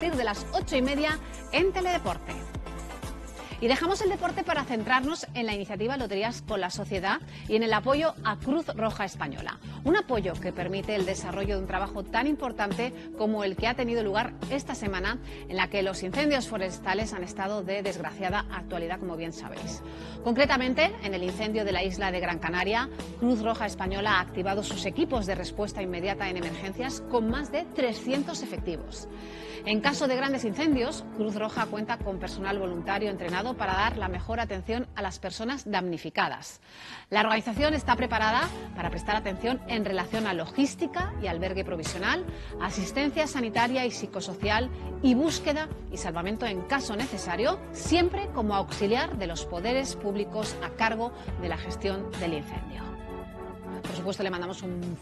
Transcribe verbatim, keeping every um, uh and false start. A partir de las ocho y media en Teledeporte. Y dejamos el deporte para centrarnos en la iniciativa Loterías con la Sociedad y en el apoyo a Cruz Roja Española. Un apoyo que permite el desarrollo de un trabajo tan importante como el que ha tenido lugar esta semana, en la que los incendios forestales han estado de desgraciada actualidad, como bien sabéis. Concretamente, en el incendio de la isla de Gran Canaria, Cruz Roja Española ha activado sus equipos de respuesta inmediata en emergencias con más de trescientos efectivos. En caso de grandes incendios, Cruz Roja cuenta con personal voluntario entrenado para dar la mejor atención a las personas damnificadas. La organización está preparada para prestar atención en relación a logística y albergue provisional, asistencia sanitaria y psicosocial y búsqueda y salvamento en caso necesario, siempre como auxiliar de los poderes públicos a cargo de la gestión del incendio. Por supuesto, le mandamos un